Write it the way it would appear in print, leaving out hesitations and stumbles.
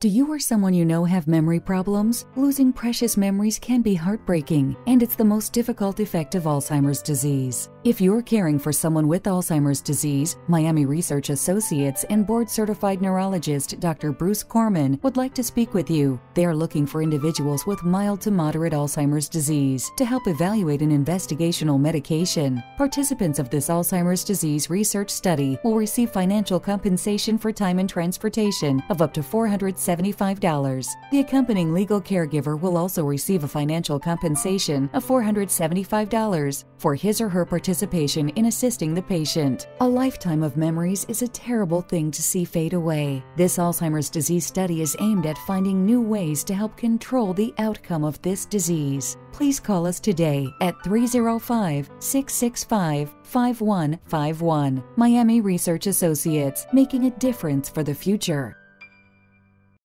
Do you or someone you know have memory problems? Losing precious memories can be heartbreaking, and it's the most difficult effect of Alzheimer's disease. If you're caring for someone with Alzheimer's disease, Miami Research Associates and board-certified neurologist Dr. Bruce Kohrman would like to speak with you. They are looking for individuals with mild to moderate Alzheimer's disease to help evaluate an investigational medication. Participants of this Alzheimer's disease research study will receive financial compensation for time and transportation of up to $475. The accompanying legal caregiver will also receive a financial compensation of $475 for his or her participation in assisting the patient. A lifetime of memories is a terrible thing to see fade away. This Alzheimer's disease study is aimed at finding new ways to help control the outcome of this disease. Please call us today at 305-665-5151. Miami Research Associates, making a difference for the future.